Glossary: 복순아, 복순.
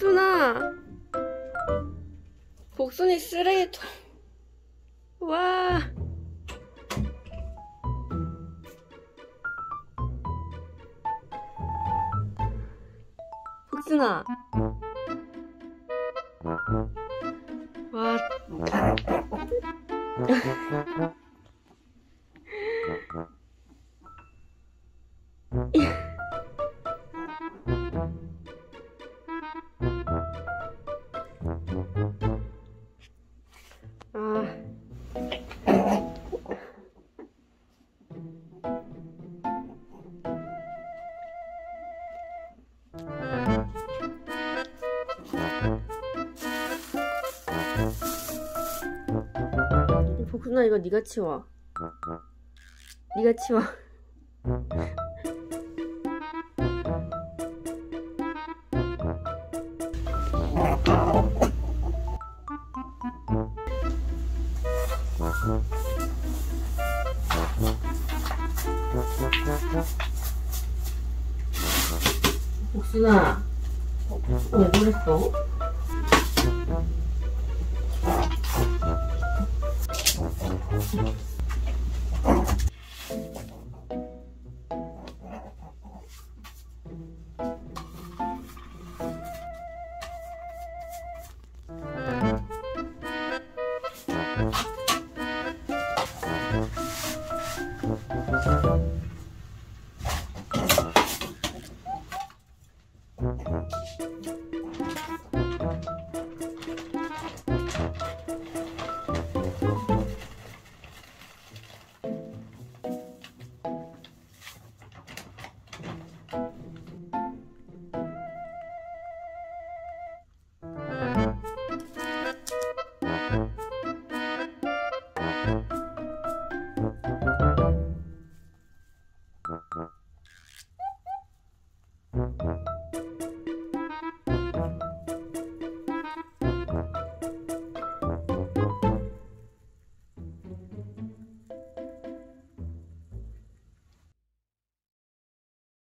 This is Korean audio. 복순아, 복순이 쓰레기통. 와, 복순아. 와. 복순아, 이거 네가 치워. 네가 치워. 복순아, 왜 그랬어?